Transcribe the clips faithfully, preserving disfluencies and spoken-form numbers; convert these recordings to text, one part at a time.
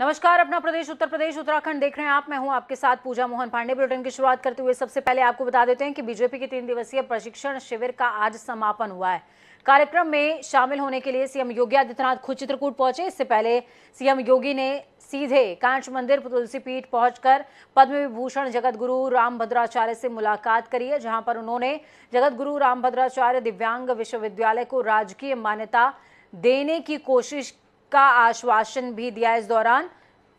नमस्कार, अपना प्रदेश उत्तर प्रदेश उत्तराखंड देख रहे हैं आप। मैं हूं आपके साथ पूजा मोहन पांडे। बुलेटिन की शुरुआत करते हुए सबसे पहले आपको बता देते हैं कि बीजेपी के तीन दिवसीय प्रशिक्षण शिविर का आज समापन हुआ है। कार्यक्रम में शामिल होने के लिए सीएम योगी आदित्यनाथ खुद चित्रकूट पहुंचे। इससे पहले सीएम योगी ने सीधे कांच मंदिर तुलसी पीठ पहुंचकर पद्म विभूषण जगत गुरु राम भद्राचार्य से मुलाकात करी है, जहां पर उन्होंने जगत गुरु राम भद्राचार्य दिव्यांग विश्वविद्यालय को राजकीय मान्यता देने की कोशिश का आश्वासन भी दिया। इस दौरान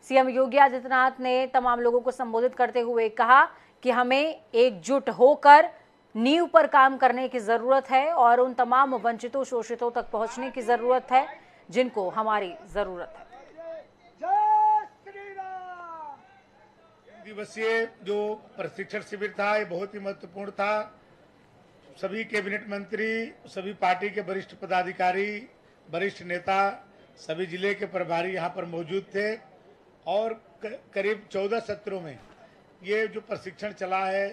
सीएम योगी आदित्यनाथ ने तमाम लोगों को संबोधित करते हुए कहा कि हमें एकजुट होकर नींव पर काम करने की जरूरत है और उन तमाम वंचितों शोषितों तक पहुंचने की जरूरत है जिनको हमारी जरूरत है। दिवसीय जो प्रशिक्षण शिविर था ये बहुत ही महत्वपूर्ण था। सभी कैबिनेट मंत्री, सभी पार्टी के वरिष्ठ पदाधिकारी, वरिष्ठ नेता, सभी जिले के प्रभारी यहाँ पर मौजूद थे और करीब चौदह सत्रों में ये जो प्रशिक्षण चला है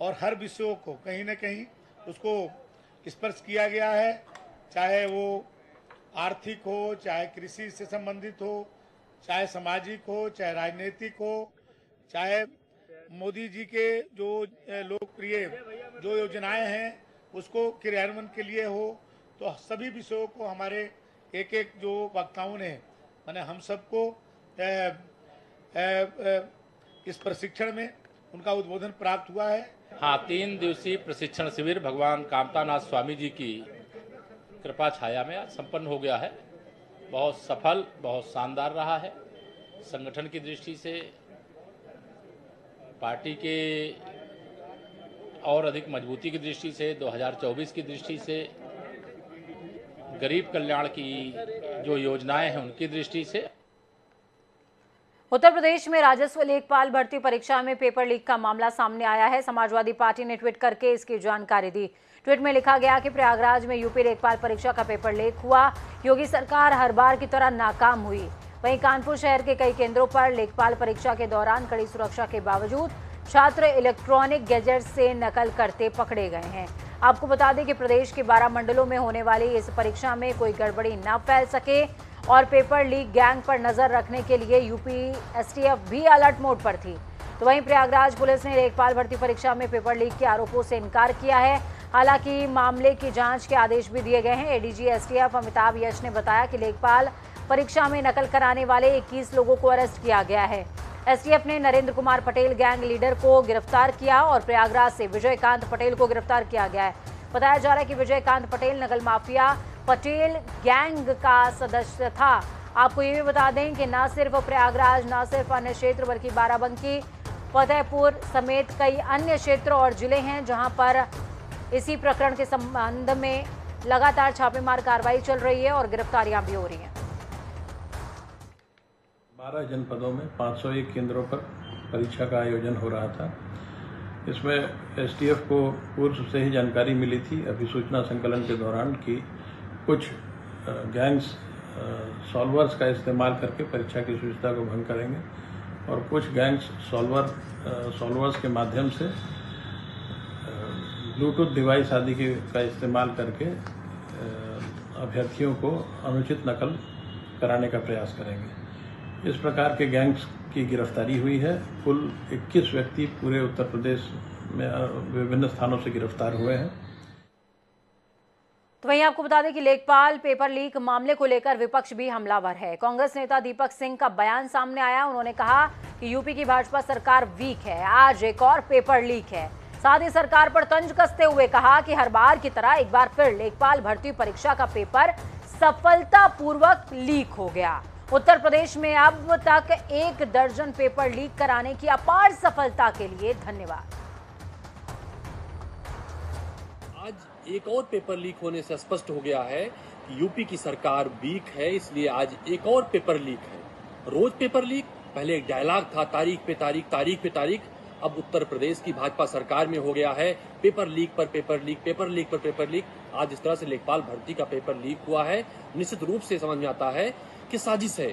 और हर विषयों को कहीं न कहीं उसको स्पर्श किया गया है, चाहे वो आर्थिक हो, चाहे कृषि से संबंधित हो, चाहे सामाजिक हो, चाहे राजनीतिक हो, चाहे मोदी जी के जो लोकप्रिय जो योजनाएं हैं उसको क्रियान्वयन के लिए हो। तो सभी विषयों को हमारे एक एक जो वक्ताओं ने मैंने हम सबको इस प्रशिक्षण में उनका उद्बोधन प्राप्त हुआ है। हाँ, तीन दिवसीय प्रशिक्षण शिविर भगवान कामता नाथ स्वामी जी की कृपा छाया में संपन्न हो गया है। बहुत सफल, बहुत शानदार रहा है। संगठन की दृष्टि से, पार्टी के और अधिक मजबूती की दृष्टि से, दो हज़ार चौबीस की दृष्टि से, गरीब कल्याण की जो योजनाएं हैं उनकी दृष्टि से। उत्तर प्रदेश में राजस्व लेखपाल भर्ती परीक्षा में पेपर लीक का मामला सामने आया है। समाजवादी पार्टी ने ट्वीट करके इसकी जानकारी दी। ट्वीट में लिखा गया कि प्रयागराज में यूपी लेखपाल परीक्षा का पेपर लीक हुआ, योगी सरकार हर बार की तरह नाकाम हुई। वहीं कानपुर शहर के कई केंद्रों पर लेखपाल परीक्षा के दौरान कड़ी सुरक्षा के बावजूद छात्र इलेक्ट्रॉनिक गैजेट से नकल करते पकड़े गए हैं। आपको बता दें कि प्रदेश के बारह मंडलों में होने वाली इस परीक्षा में कोई गड़बड़ी ना फैल सके और पेपर लीक गैंग पर नजर रखने के लिए यूपी एसटीएफ भी अलर्ट मोड पर थी। तो वहीं प्रयागराज पुलिस ने लेखपाल भर्ती परीक्षा में पेपर लीक के आरोपों से इनकार किया है। हालांकि मामले की जांच के आदेश भी दिए गए हैं। एडीजी एसटीएफ अमिताभ यश ने बताया कि लेखपाल परीक्षा में नकल कराने वाले इक्कीस लोगों को अरेस्ट किया गया है। एसटीएफ ने नरेंद्र कुमार पटेल गैंग लीडर को गिरफ्तार किया और प्रयागराज से विजय कांत पटेल को गिरफ्तार किया गया है। बताया जा रहा है कि विजय कांत पटेल नकल माफिया पटेल गैंग का सदस्य था। आपको ये भी बता दें कि न सिर्फ प्रयागराज, न सिर्फ अन्य क्षेत्र बल्कि बाराबंकी, फतेहपुर समेत कई अन्य क्षेत्र और जिले हैं जहां पर इसी प्रकरण के संबंध में लगातार छापेमार कार्रवाई चल रही है और गिरफ्तारियां भी हो रही हैं। बारह जनपदों में पाँच सौ एक केंद्रों पर परीक्षा का आयोजन हो रहा था। इसमें एसटीएफ को पूर्व से ही जानकारी मिली थी अभी सूचना संकलन के दौरान कि कुछ गैंग्स सॉल्वर्स का इस्तेमाल करके परीक्षा की शुचिता को भंग करेंगे और कुछ गैंग्स सॉल्वर सॉल्वर्स के माध्यम से ब्लूटूथ डिवाइस आदि के का इस्तेमाल करके अभ्यर्थियों को अनुचित नकल कराने का प्रयास करेंगे। इस प्रकार के गैंग्स की गिरफ्तारी हुई है। कुल इक्कीस व्यक्ति पूरे उत्तर प्रदेश में विभिन्न स्थानों से गिरफ्तार हुए हैं। तो वहीं आपको बता दें कि लेखपाल पेपर लीक मामले को लेकर विपक्ष भी हमलावर है। कांग्रेस नेता दीपक सिंह का बयान सामने आया। उन्होंने कहा कि यूपी की भाजपा सरकार वीक है, आज एक और पेपर लीक है। साथ ही सरकार पर तंज कसते हुए कहा कि हर बार की तरह एक बार फिर लेखपाल भर्ती परीक्षा का पेपर सफलतापूर्वक लीक हो गया। उत्तर प्रदेश में अब तक एक दर्जन पेपर लीक कराने की अपार सफलता के लिए धन्यवाद। आज एक और पेपर लीक होने से स्पष्ट हो गया है कि यूपी की सरकार वीक है, इसलिए आज एक और पेपर लीक है। रोज पेपर लीक, पहले एक डायलॉग था तारीख पे तारीख, तारीख पे तारीख। अब उत्तर प्रदेश की भाजपा सरकार में हो गया है पेपर लीक पर पेपर लीक, पेपर लीक पर पेपर लीक। आज इस तरह से लेखपाल भर्ती का पेपर लीक हुआ है। निश्चित रूप से समझ में आता है कि साजिश है।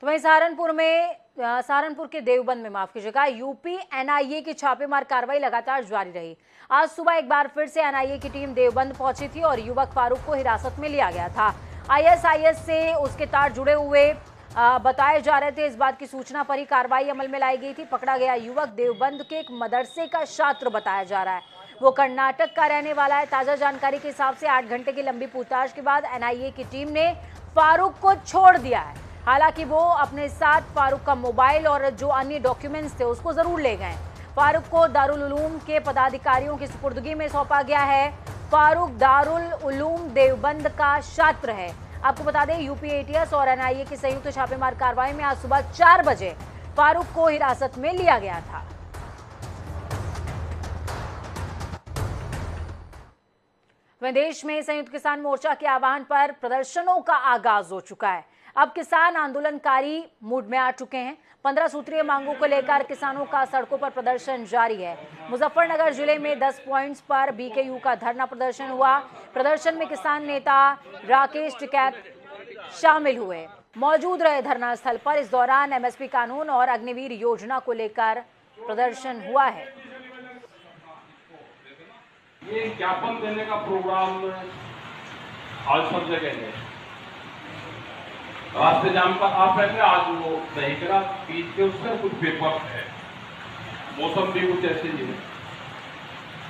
तो वहीं सहारनपुर में सहारनपुर के देवबंद में माफ कीजिएगा यूपी एनआईए की छापेमार कार्रवाई लगातार जारी रही। आज सुबह एक बार फिर से एनआईए की टीम देवबंद पहुंची थी और युवक फारूक को हिरासत में लिया गया था। आईएसआईएस से उसके तार जुड़े हुए बताए जा रहे थे। इस बात की सूचना पर ही कार्रवाई अमल में लाई गई थी। पकड़ा गया युवक देवबंद के एक मदरसे का छात्र बताया जा रहा है। वो कर्नाटक का रहने वाला है। ताज़ा जानकारी के हिसाब से आठ घंटे की लंबी पूछताछ के बाद एनआईए की टीम ने फारूक को छोड़ दिया है। हालांकि वो अपने साथ फारूक का मोबाइल और जो अन्य डॉक्यूमेंट्स थे उसको ज़रूर ले गए। फारूक को दारुल उलूम के पदाधिकारियों की सुपुर्दगी में सौंपा गया है। फारूक दारुल उलूम देवबंद का छात्र है। आपको बता दें, यूपी एटीएफ और एनआईए की संयुक्त छापेमार कार्रवाई में आज सुबह चार बजे फारूक को हिरासत में लिया गया था। देश में संयुक्त किसान मोर्चा के आह्वान पर प्रदर्शनों का आगाज हो चुका है। अब किसान आंदोलनकारी मूड में आ चुके हैं। पंद्रह सूत्रीय मांगों को लेकर किसानों का सड़कों पर प्रदर्शन जारी है। मुजफ्फरनगर जिले में दस पॉइंट्स पर बीकेयू का धरना प्रदर्शन हुआ। प्रदर्शन में किसान नेता राकेश टिकैत शामिल हुए, मौजूद रहे धरना स्थल पर। इस दौरान एमएसपी कानून और अग्निवीर योजना को लेकर प्रदर्शन हुआ है। ये ज्ञापन देने का प्रोग्राम आज सब जगह है। रास्ते जाम पर आप रहते, आज वो नहीं करा, बीच के उससे कुछ पेपर है, मौसम भी कुछ ऐसे ही है।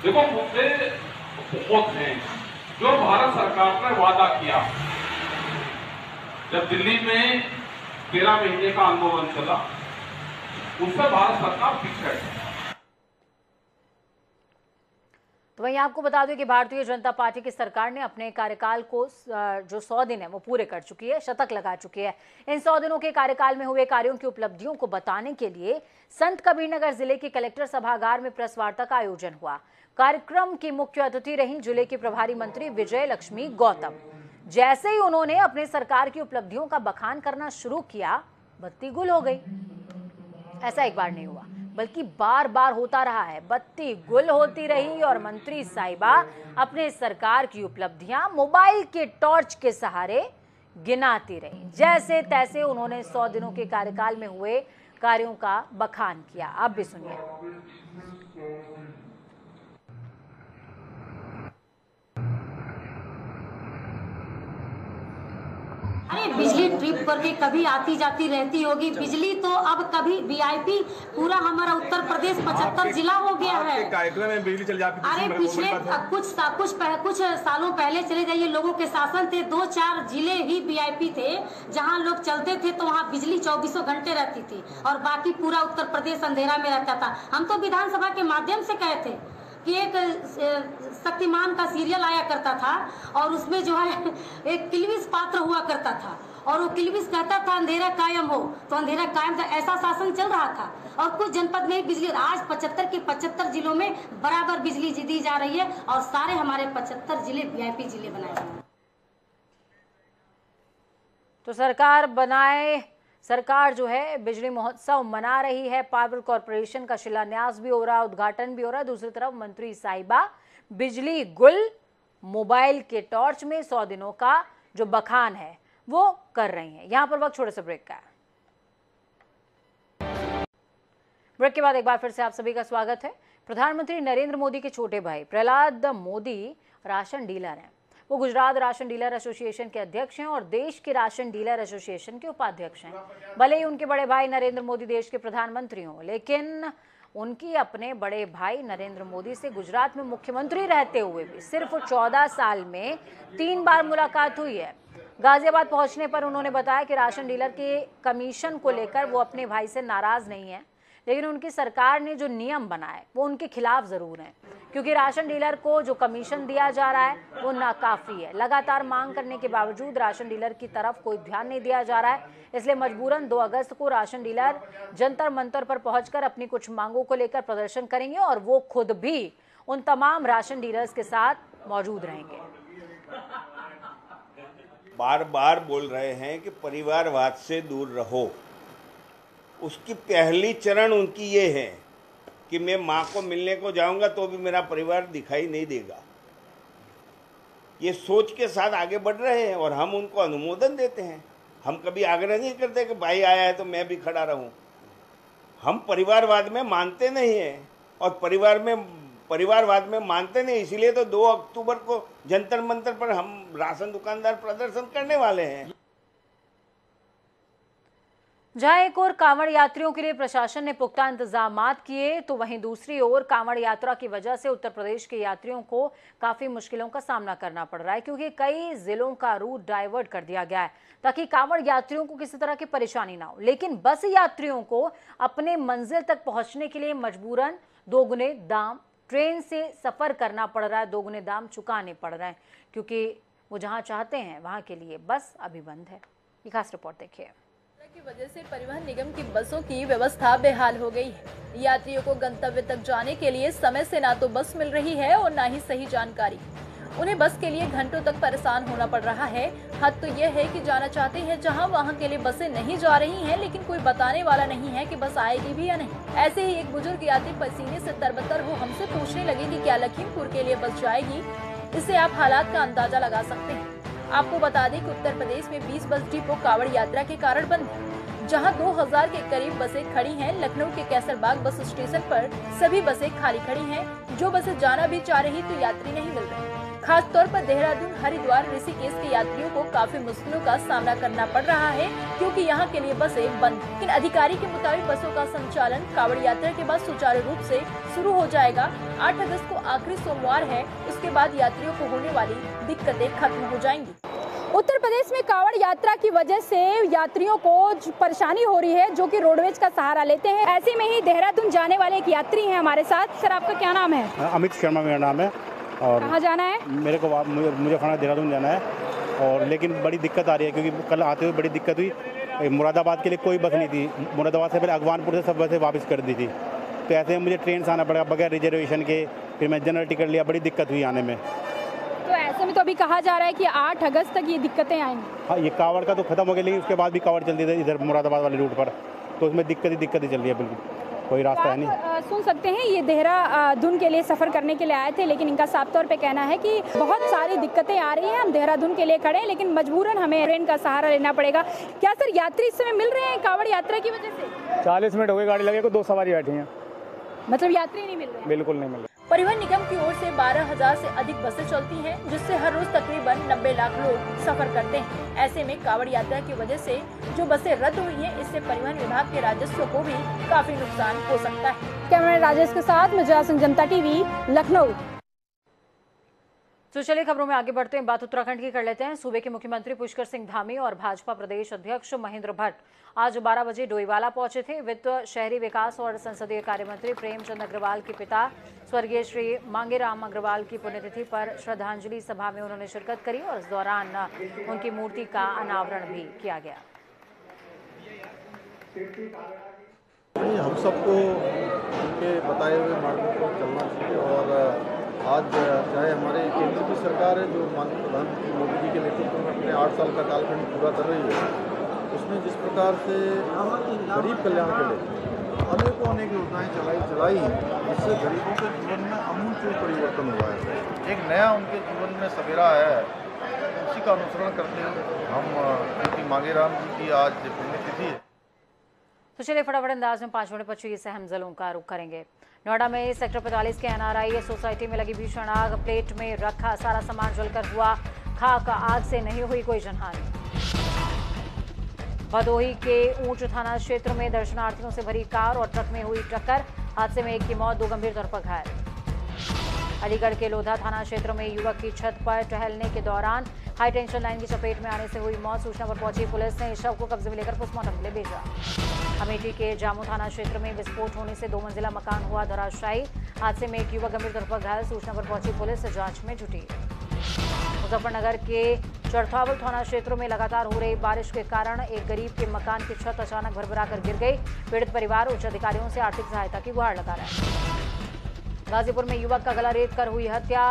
देखो, मुद्दे बहुत हैं जो भारत सरकार ने वादा किया। जब दिल्ली में तेरह महीने का आंदोलन चला, उससे भारत सरकार पीछे है। तो वहीं आपको बता दूं कि भारतीय जनता पार्टी की सरकार ने अपने कार्यकाल को जो सौ दिन है वो पूरे कर चुकी है, शतक लगा चुकी है। इन सौ दिनों के कार्यकाल में हुए कार्यों की उपलब्धियों को बताने के लिए संत कबीरनगर जिले के कलेक्टर सभागार में प्रेस वार्ता का आयोजन हुआ। कार्यक्रम की मुख्य अतिथि रहीं जिले की प्रभारी मंत्री विजय लक्ष्मी गौतम। जैसे ही उन्होंने अपने सरकार की उपलब्धियों का बखान करना शुरू किया, बत्ती गुल हो गई। ऐसा एक बार नहीं हुआ, बल्कि बार बार होता रहा है। बत्ती गुल होती रही और मंत्री साहिबा अपने सरकार की उपलब्धियां मोबाइल के टॉर्च के सहारे गिनाती रही। जैसे तैसे उन्होंने सौ दिनों के कार्यकाल में हुए कार्यों का बखान किया। आप भी सुनिए। अरे बिजली ट्रिप करके कभी आती जाती रहती होगी। बिजली तो अब कभी वीआईपी, पूरा हमारा उत्तर प्रदेश पचहत्तर जिला हो गया है। कार्यक्रम में बिजली चली जाती। अरे पिछले कुछ कुछ कुछ सालों पहले चले जाइए, लोगों के शासन थे, दो चार जिले ही वीआईपी थे जहां लोग चलते थे, तो वहां बिजली चौबीसों घंटे रहती थी और बाकी पूरा उत्तर प्रदेश अंधेरा में रहता था। हम तो विधानसभा के माध्यम से कहे थे कि एक शक्तिमान का सीरियल आया करता था और उसमें जो है एक किलविश पात्र हुआ करता था और वो किलविश कहता था अंधेरा कायम हो, तो अंधेरा कायम था। ऐसा शासन चल रहा था और कुछ जनपद में बिजली आज पचहत्तर के पचहत्तर जिलों में बराबर बिजली दी जा रही है और सारे हमारे पचहत्तर जिले वीआईपी जिले बनाए जा रहे हैं। तो सरकार बनाए सरकार जो है बिजली महोत्सव मना रही है। पावर कॉरपोरेशन का शिलान्यास भी हो रहा है, उद्घाटन भी हो रहा है। दूसरी तरफ मंत्री साहिबा बिजली गुल, मोबाइल के टॉर्च में सौ दिनों का जो बखान है वो कर रही हैं। यहाँ पर वक्त छोटे से ब्रेक का है। ब्रेक के बाद एक बार फिर से आप सभी का स्वागत है। प्रधानमंत्री नरेंद्र मोदी के छोटे भाई प्रहलाद मोदी राशन डीलर हैं। वो गुजरात राशन डीलर एसोसिएशन के अध्यक्ष हैं और देश के राशन डीलर एसोसिएशन के उपाध्यक्ष हैं। भले ही उनके बड़े भाई नरेंद्र मोदी देश के प्रधानमंत्री हों, लेकिन उनकी अपने बड़े भाई नरेंद्र मोदी से गुजरात में मुख्यमंत्री रहते हुए भी सिर्फ चौदह साल में तीन बार मुलाकात हुई है। गाजियाबाद पहुंचने पर उन्होंने बताया कि राशन डीलर के कमीशन को लेकर वो अपने भाई से नाराज़ नहीं है, लेकिन उनकी सरकार ने जो नियम बनाए वो उनके खिलाफ ज़रूर हैं, क्योंकि राशन डीलर को जो कमीशन दिया जा रहा है वो नाकाफ़ी है। लगातार मांग करने के बावजूद राशन डीलर की तरफ कोई ध्यान नहीं दिया जा रहा है। इसलिए मजबूरन दो अगस्त को राशन डीलर जंतर मंतर पर पहुंचकर अपनी कुछ मांगों को लेकर प्रदर्शन करेंगे और वो खुद भी उन तमाम राशन डीलर्स के साथ मौजूद रहेंगे। बार बार बोल रहे हैं कि परिवारवाद से दूर रहो। उसकी पहली चरण उनकी ये है कि मैं माँ को मिलने को जाऊँगा तो भी मेरा परिवार दिखाई नहीं देगा। ये सोच के साथ आगे बढ़ रहे हैं और हम उनको अनुमोदन देते हैं। हम कभी आग्रह नहीं करते कि भाई आया है तो मैं भी खड़ा रहूँ। हम परिवारवाद में मानते नहीं हैं और परिवार में परिवारवाद में मानते नहीं, इसीलिए तो दो अक्टूबर को जंतर मंतर पर हम राशन दुकानदार प्रदर्शन करने वाले हैं। जहां एक ओर कांवड़ यात्रियों के लिए प्रशासन ने पुख्ता इंतजाम किए, तो वहीं दूसरी ओर कांवड़ यात्रा की वजह से उत्तर प्रदेश के यात्रियों को काफी मुश्किलों का सामना करना पड़ रहा है, क्योंकि कई जिलों का रूट डाइवर्ट कर दिया गया है ताकि कांवड़ यात्रियों को किसी तरह की परेशानी ना हो। लेकिन बस यात्रियों को अपने मंजिल तक पहुंचने के लिए मजबूरन दोगुने दाम ट्रेन से सफर करना पड़ रहा है, दोगुने दाम चुकाने पड़ रहे हैं, क्योंकि वो जहाँ चाहते हैं वहाँ के लिए बस अभी बंद है। ये खास रिपोर्ट देखिए। की वजह से परिवहन निगम की बसों की व्यवस्था बेहाल हो गई है। यात्रियों को गंतव्य तक जाने के लिए समय से ना तो बस मिल रही है और ना ही सही जानकारी। उन्हें बस के लिए घंटों तक परेशान होना पड़ रहा है। हद तो यह है कि जाना चाहते हैं जहां वहां के लिए बसें नहीं जा रही हैं, लेकिन कोई बताने वाला नहीं है कि बस आएगी भी या नहीं। ऐसे ही एक बुजुर्ग यात्री पसीने से तरबतर हो हमसे पूछने लगे कि क्या लखीमपुर के लिए बस जाएगी। इससे आप हालात का अंदाजा लगा सकते हैं। आपको बता दें कि उत्तर प्रदेश में बीस बस डिपो कांवड़ यात्रा के कारण बंद है, जहां दो हज़ार के करीब बसें खड़ी हैं। लखनऊ के कैसरबाग बस स्टेशन पर सभी बसें खाली खड़ी हैं। जो बसें जाना भी चाह रही तो यात्री नहीं मिल रहे। खास तौर पर देहरादून, हरिद्वार, ऋषिकेश के यात्रियों को काफी मुश्किलों का सामना करना पड़ रहा है, क्योंकि यहाँ के लिए बसें बंद। लेकिन अधिकारी के मुताबिक बसों का संचालन कांवड़ यात्रा के बाद सुचारू रूप से शुरू हो जाएगा। आठ अगस्त को आखिरी सोमवार है, उसके बाद यात्रियों को होने वाली दिक्कतें खत्म हो जाएंगी। उत्तर प्रदेश में कांवड़ यात्रा की वजह से यात्रियों को परेशानी हो रही है, जो कि रोडवेज का सहारा लेते हैं। ऐसे में ही देहरादून जाने वाले एक यात्री हैं हमारे साथ। सर, आपका क्या नाम है? अमित शर्मा मेरा नाम है। और कहाँ जाना है? मेरे को मुझे, मुझे देहरादून जाना है, और लेकिन बड़ी दिक्कत आ रही है, क्योंकि कल आते हुए बड़ी दिक्कत हुई। मुरादाबाद के लिए कोई बस नहीं थी। मुरादाबाद से पहले अगवानपुर से सब बसें वापस कर दी थी, तो ऐसे में मुझे ट्रेन से आना पड़ा बगैर रिजर्वेशन के। फिर मैं जनरल टिकट लिया, बड़ी दिक्कत हुई आने में। तो ऐसे में तो अभी कहा जा रहा है कि आठ अगस्त तक ये दिक्कतें आएंगी। हाँ, ये कांवड़ का तो खत्म हो गया, लेकिन उसके बाद भी कांवड़ चलती थी इधर मुरादाबाद वाले रूट पर, तो उसमें दिक्कत ही दिक्कत ही चल रही है। बिल्कुल कोई रास्ता है नहीं। सुन सकते हैं, ये देहरादून के लिए सफर करने के लिए आए थे, लेकिन इनका साफ तौर पे कहना है कि बहुत सारी दिक्कतें आ रही हैं। हम देहरादून के लिए खड़े हैं, लेकिन मजबूरन हमें ट्रेन का सहारा लेना पड़ेगा। क्या सर, यात्री इस समय मिल रहे हैं कांवड़ यात्रा की वजह से? चालीस मिनट हो गए गाड़ी लगे को, दो सवारी बैठी है, मतलब यात्री नहीं मिल रहे। बिल्कुल नहीं मिल रहे। परिवहन निगम की ओर से बारह हज़ार से अधिक बसें चलती हैं, जिससे हर रोज तकरीबन नब्बे लाख लोग सफर करते हैं। ऐसे में कांवड़ यात्रा की वजह से जो बसें रद्द हुई हैं, इससे परिवहन विभाग के राजस्व को भी काफी नुकसान हो सकता है। कैमरामैन राजेश के साथ मुजरा सिंह, जनता टीवी, लखनऊ। तो चलिए खबरों में आगे बढ़ते हैं, बात उत्तराखंड की कर लेते हैं। सूबे के मुख्यमंत्री पुष्कर सिंह धामी और भाजपा प्रदेश अध्यक्ष महेंद्र भट्ट आज बारह बजे डोईवाला पहुंचे थे। वित्त, शहरी विकास और संसदीय कार्य मंत्री प्रेमचंद अग्रवाल के पिता स्वर्गीय श्री मांगेराम अग्रवाल की पुण्यतिथि पर श्रद्धांजलि सभा में उन्होंने शिरकत करी और इस दौरान उनकी मूर्ति का अनावरण भी किया गया। हम सबको उनके बताए हुए मार्ग पर चलना चाहिए, और आज चाहे हमारे केंद्र की सरकार है जो माननीय प्रधानमंत्री मोदी जी के नेतृत्व में अपने आठ साल का कालखंड पूरा कर रही है, उसमें जिस प्रकार से गरीब कल्याण के लिए अनेकों अनेक योजनाएं चलाई चलाई हैं, जिससे गरीबों के जीवन में अमूलचूल परिवर्तन हुआ है। एक नया उनके जीवन में सवेरा है, उसी का अनुसरण करते हुए हम मांगेराम जी की आज पुण्यतिथि है। तो चलिए फटाफट अंदाज में पाँच मिनट पच्चीस अहम जिलों का रुख करेंगे। नोएडा में सेक्टर पैंतालीस के एन आर आई सोसाइटी में लगी भीषण आग, प्लेट में रखा सारा सामान जलकर हुआ खाक, आग से नहीं हुई कोई जनहानि। भदोही के ऊंच थाना क्षेत्र में दर्शनार्थियों से भरी कार और ट्रक में हुई टक्कर, हादसे में एक की मौत, दो गंभीर तौर पर घायल। अलीगढ़ के लोधा थाना क्षेत्र में युवक की छत पर टहलने के दौरान हाई टेंशन लाइन की चपेट में आने से हुई मौत। सूचना पर पहुंची पुलिस ने शव को कब्जे में लेकर पोस्टमार्टम के लिए भेजा। अमेठी के जामू थाना क्षेत्र में विस्फोट होने से दो मंजिला मकान हुआ धराशायी, हादसे में एक युवक गंभीर तौर पर घायल। सूचना पर पहुंची पुलिस, जांच में जुटी। मुजफ्फरनगर के चरथावल थाना क्षेत्र में लगातार हो रही बारिश के कारण एक गरीब के मकान की छत अचानक भरभरा कर गिर गई। पीड़ित परिवार उच्च अधिकारियों से आर्थिक सहायता की गुहार लगा रहा है। गाजीपुर में युवक का गला रेत कर हुई हत्या,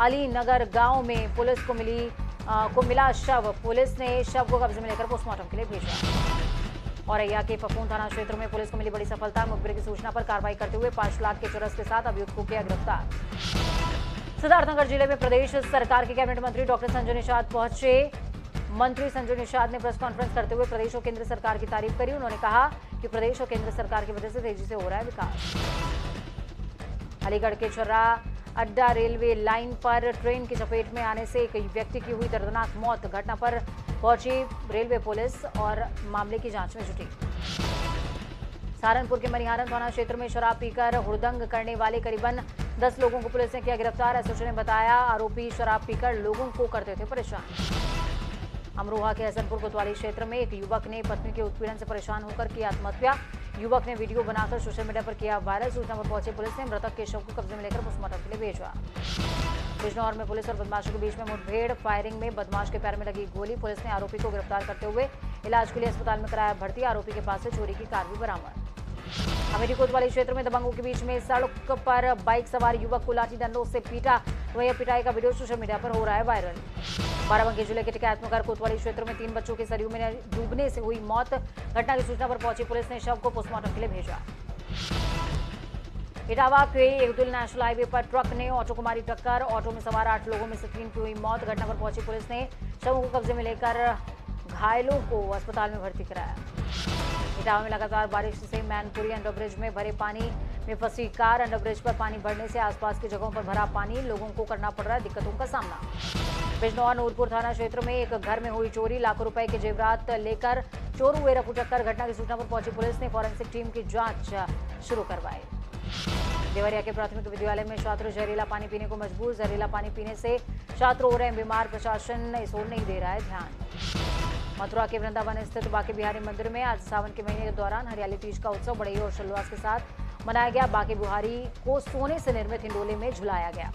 अली नगर गाँव में पुलिस को मिली आ, को मिला शव, पुलिस ने शव को कब्जे में लेकर पोस्टमार्टम के लिए भेजा। औरैया के पपून थाना क्षेत्र में पुलिस को मिली बड़ी सफलता, मुखबिर की सूचना पर कार्रवाई करते हुए पांच लाख के चरस के साथ अभियुक्त को किया गिरफ्तार। सिद्धार्थनगर जिले में प्रदेश सरकार के कैबिनेट मंत्री डॉक्टर संजय निषाद पहुंचे। मंत्री संजय निषाद ने प्रेस कॉन्फ्रेंस करते हुए प्रदेश और केंद्र सरकार की तारीफ करी। उन्होंने कहा कि प्रदेश और केंद्र सरकार की वजह से तेजी से हो रहा है विकास। अलीगढ़ के चर्रा अड्डा रेलवे लाइन पर ट्रेन की चपेट में आने से एक व्यक्ति की हुई दर्दनाक मौत। घटना पर पहुंची रेलवे पुलिस और मामले की जांच में जुटी। सहारनपुर के मनिहारन थाना क्षेत्र में शराब पीकर हुड़दंग करने वाले करीबन दस लोगों को पुलिस ने किया गिरफ्तार। एसओजी ने बताया, आरोपी शराब पीकर लोगों को करते थे परेशान। अमरोहा के हसनपुर कोतवाली क्षेत्र में एक युवक ने पत्नी के उत्पीड़न से परेशान होकर की आत्महत्या। युवक ने वीडियो बनाकर सोशल मीडिया पर किया वायरल। सूचना पर पहुंचे पुलिस ने मृतक के शव को कब्जे में लेकर पोस्टमार्टम के लिए भेजा। बिजनौर में पुलिस और बदमाशों के बीच में मुठभेड़। फायरिंग में बदमाश के पैर में लगी गोली। पुलिस ने आरोपी को गिरफ्तार करते हुए इलाज के लिए अस्पताल में कराया भर्ती। आरोपी के पास से चोरी की कार भी बरामद। अमेठी कोतवाली क्षेत्र में दबंगों के बीच में सड़क पर बाइक सवार युवक को लाठी डंडों से पीटा। वहीं पिटाई का वीडियो सोशल मीडिया पर हो रहा है वायरल। बाराबंकी जिले के टिकैतनगर कोतवाली क्षेत्र में तीन बच्चों की सरयू में डूबने से हुई मौत। घटना की सूचना पर पहुंची पुलिस ने शव को पोस्टमार्टम के लिए भेजा। इटावा के एकदुल नेशनल हाईवे पर ट्रक ने ऑटो को मारी टक्कर। ऑटो में सवार आठ लोगों में से तीन की हुई मौत। घटना पर पहुंची पुलिस ने शवों को कब्जे में लेकर घायलों को अस्पताल में भर्ती कराया। इटावा में लगातार बारिश से मैनपुरी अंडरब्रिज में भरे पानी में फंसी कार। अंडरब्रिज पर पानी बढ़ने से आसपास की जगहों पर भरा पानी, लोगों को करना पड़ रहा है दिक्कतों का सामना। बिजनौर नूरपुर थाना क्षेत्र में एक घर में हुई चोरी। लाखों रुपए के जेवरात लेकर चोर हुए रफू टक्कर। घटना की सूचना पर पहुंची पुलिस ने फॉरेंसिक टीम की जांच शुरू करवाई। देवरिया के प्राथमिक विद्यालय में छात्र जहरीला पानी पीने को मजबूर। जहरीला पानी पीने से छात्र हो रहे हैं बीमार। प्रशासन इस ओर नहीं दे रहा है ध्यान। मथुरा के वृंदावन स्थित बांके बिहारी मंदिर में आज सावन के महीने के दौरान हरियाली तीज का उत्सव बड़े और हर्षोल्लास के साथ मनाया गया। बांके बिहारी को सोने से निर्मित हिंडोले में झुलाया गया।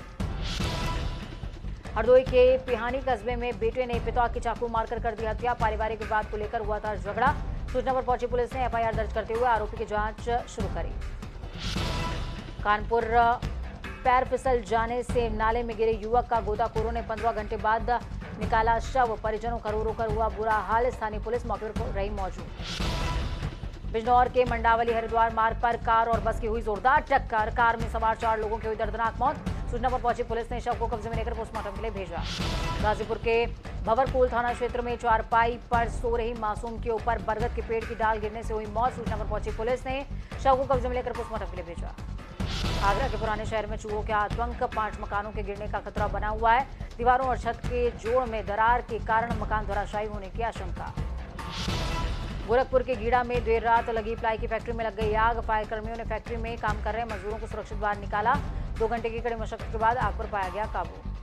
हरदोई के पिहानी कस्बे में बेटे ने पिता की चाकू मारकर कर दी हत्या। पारिवारिक विवाद को लेकर हुआ था झगड़ा। सूचना पर पहुंची पुलिस ने एफआईआर दर्ज करते हुए आरोपी की जांच शुरू करी। कानपुर पैर फिसल जाने से नाले में गिरे युवक का गोताखोरों ने पंद्रह घंटे बाद निकाला शव। परिजनों का रो रो कर हुआ बुरा हाल। स्थानीय पुलिस मौके पर रही मौजूद। बिजनौर के मंडावली हरिद्वार मार्ग पर कार और बस की हुई जोरदार टक्कर। कार में सवार चार लोगों की हुई दर्दनाक मौत। सूचना पर पहुंची पुलिस ने शव को कब्जे में लेकर पोस्टमार्टम के लिए भेजा। गाजीपुर के भंवरकोल थाना क्षेत्र में चारपाई पर सो रही मासूम के ऊपर बरगद के पेड़ की डाल गिरने से हुई मौत। सूचना पर पहुंची पुलिस ने शव को कब्जे में लेकर पोस्टमार्टम के लिए भेजा। आगरा के पुराने शहर में चूहों के आतंक। पांच मकानों के गिरने का खतरा बना हुआ है। दीवारों और छत के जोड़ में दरार के कारण मकान धराशायी होने की आशंका। गोरखपुर के गीड़ा में देर रात लगी प्लाई की फैक्ट्री में लग गई आग। फायर कर्मियों ने फैक्ट्री में काम कर रहे मजदूरों को सुरक्षित बाहर निकाला। दो घंटे की कड़ी मशक्कत के बाद आग पर पाया गया काबू।